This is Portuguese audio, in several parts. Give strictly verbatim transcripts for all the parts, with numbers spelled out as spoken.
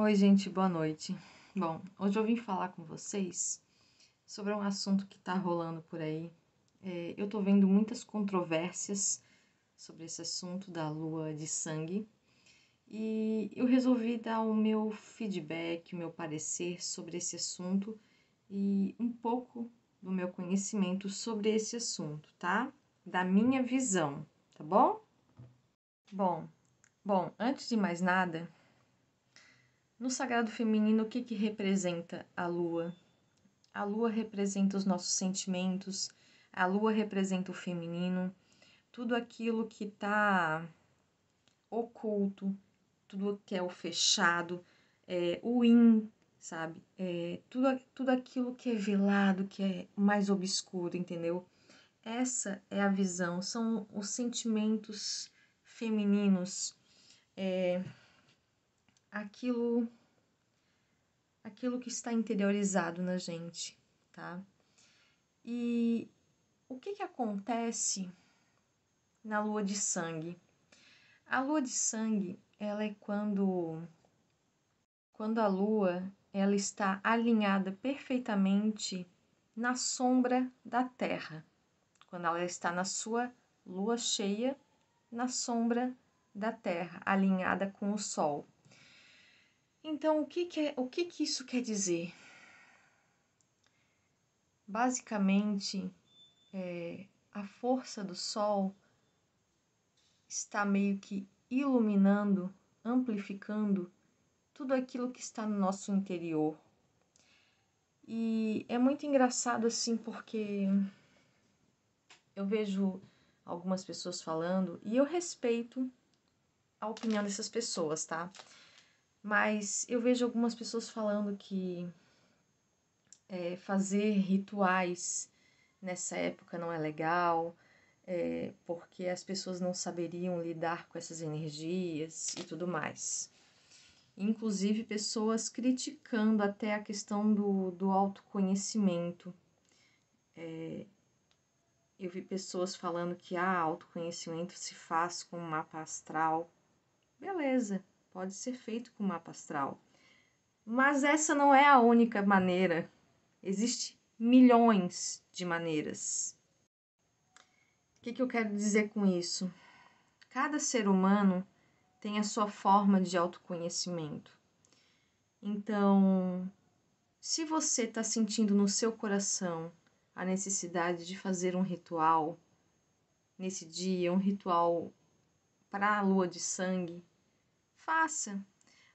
Oi, gente, boa noite. Bom, hoje eu vim falar com vocês sobre um assunto que tá rolando por aí. É, eu tô vendo muitas controvérsias sobre esse assunto da lua de sangue e eu resolvi dar o meu feedback, o meu parecer sobre esse assunto e um pouco do meu conhecimento sobre esse assunto, tá? Da minha visão, tá bom? Bom, bom, antes de mais nada, no sagrado feminino, o que que representa a lua? A lua representa os nossos sentimentos, a lua representa o feminino, tudo aquilo que está oculto, tudo que é o fechado, é, o in, sabe? É, tudo, tudo aquilo que é velado, que é mais obscuro, entendeu? Essa é a visão, são os sentimentos femininos, é, aquilo, aquilo que está interiorizado na gente, tá? E o que que acontece na lua de sangue? A lua de sangue, ela é quando, quando a lua ela está alinhada perfeitamente na sombra da terra, quando ela está na sua lua cheia, na sombra da terra, alinhada com o sol. Então, o que que é, o que que isso quer dizer? Basicamente, é, a força do sol está meio que iluminando, amplificando tudo aquilo que está no nosso interior. E é muito engraçado assim, porque eu vejo algumas pessoas falando, e eu respeito a opinião dessas pessoas, tá? Mas eu vejo algumas pessoas falando que é, fazer rituais nessa época não é legal, é, porque as pessoas não saberiam lidar com essas energias e tudo mais. Inclusive pessoas criticando até a questão do, do autoconhecimento. É, Eu vi pessoas falando que ah, autoconhecimento se faz com um mapa astral. Beleza, pode ser feito com mapa astral. Mas essa não é a única maneira. Existem milhões de maneiras. O que que eu quero dizer com isso? Cada ser humano tem a sua forma de autoconhecimento. Então, se você está sentindo no seu coração a necessidade de fazer um ritual nesse dia, um ritual para a lua de sangue, faça.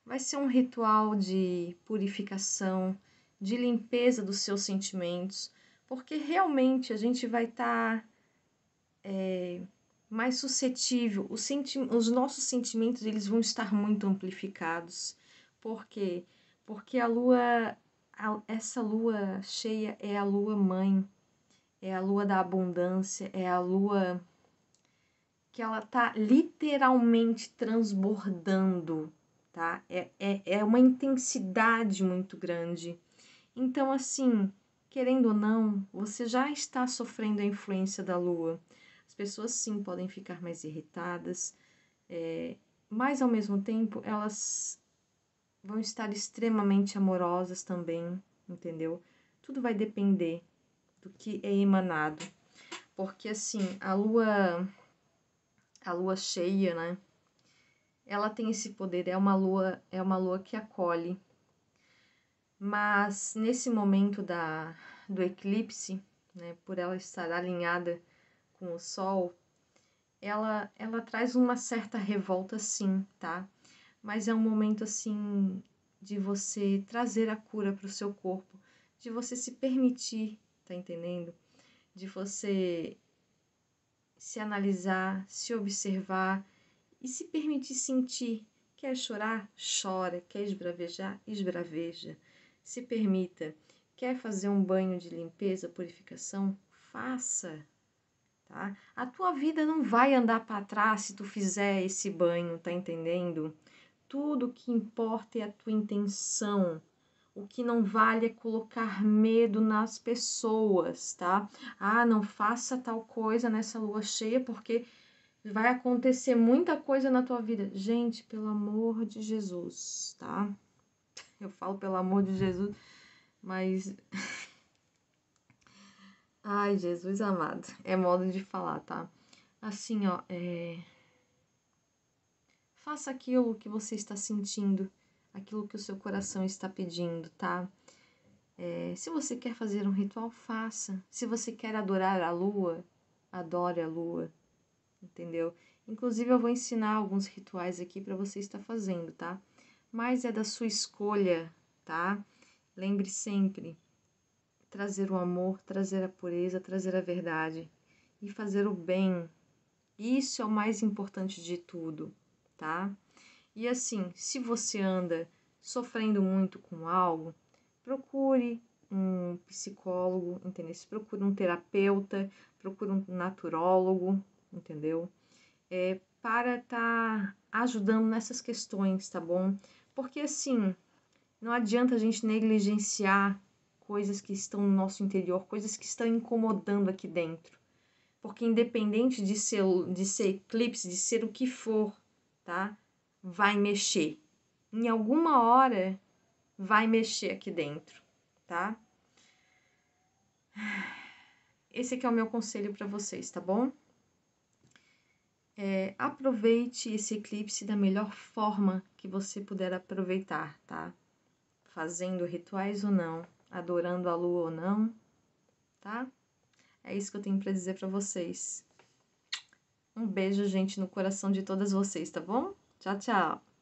Vai ser um ritual de purificação, de limpeza dos seus sentimentos, porque realmente a gente vai estar tá, é, mais suscetível. Os, senti os nossos sentimentos eles vão estar muito amplificados. Por quê? Porque a lua... Essa lua cheia é a lua mãe, é a lua da abundância, é a lua que ela tá literalmente transbordando, tá? É, é, é uma intensidade muito grande. Então, assim, querendo ou não, você já está sofrendo a influência da lua. As pessoas, sim, podem ficar mais irritadas, é, mas, ao mesmo tempo, elas vão estar extremamente amorosas também, entendeu? Tudo vai depender do que é emanado. Porque, assim, a lua, a lua cheia, né? Ela tem esse poder, é uma lua, é uma lua que acolhe. Mas, nesse momento da, do eclipse, né? Por ela estar alinhada com o sol, ela, ela traz uma certa revolta, sim, tá? Mas é um momento, assim, de você trazer a cura para o seu corpo, de você se permitir, tá entendendo? De você se analisar, se observar e se permitir sentir. Quer chorar? Chora. Quer esbravejar? Esbraveja. Se permita. Quer fazer um banho de limpeza, purificação? Faça, tá? A tua vida não vai andar para trás se tu fizer esse banho, tá entendendo? Tudo o que importa é a tua intenção. O que não vale é colocar medo nas pessoas, tá? Ah, não faça tal coisa nessa lua cheia porque vai acontecer muita coisa na tua vida. Gente, pelo amor de Jesus, tá? Eu falo pelo amor de Jesus, mas... Ai, Jesus amado. É modo de falar, tá? Assim, ó, é... Faça aquilo que você está sentindo, aquilo que o seu coração está pedindo, tá? É... Se você quer fazer um ritual, faça. Se você quer adorar a lua, adore a lua, entendeu? Inclusive, eu vou ensinar alguns rituais aqui para você estar fazendo, tá? Mas é da sua escolha, tá? Lembre sempre, trazer o amor, trazer a pureza, trazer a verdade e fazer o bem. Isso é o mais importante de tudo, tá? E assim, se você anda sofrendo muito com algo, procure um psicólogo, entendeu? Procure um terapeuta, procure um naturólogo, entendeu? É, para estar ajudando nessas questões, tá bom? Porque assim, não adianta a gente negligenciar coisas que estão no nosso interior, coisas que estão incomodando aqui dentro. Porque independente de ser, de ser eclipse, de ser o que for, tá? Vai mexer. Em alguma hora, vai mexer aqui dentro, tá? Esse aqui é o meu conselho para vocês, tá bom? É, aproveite esse eclipse da melhor forma que você puder aproveitar, tá? Fazendo rituais ou não, adorando a lua ou não, tá? É isso que eu tenho pra dizer pra vocês. Um beijo, gente, no coração de todas vocês, tá bom? Tchau, tchau!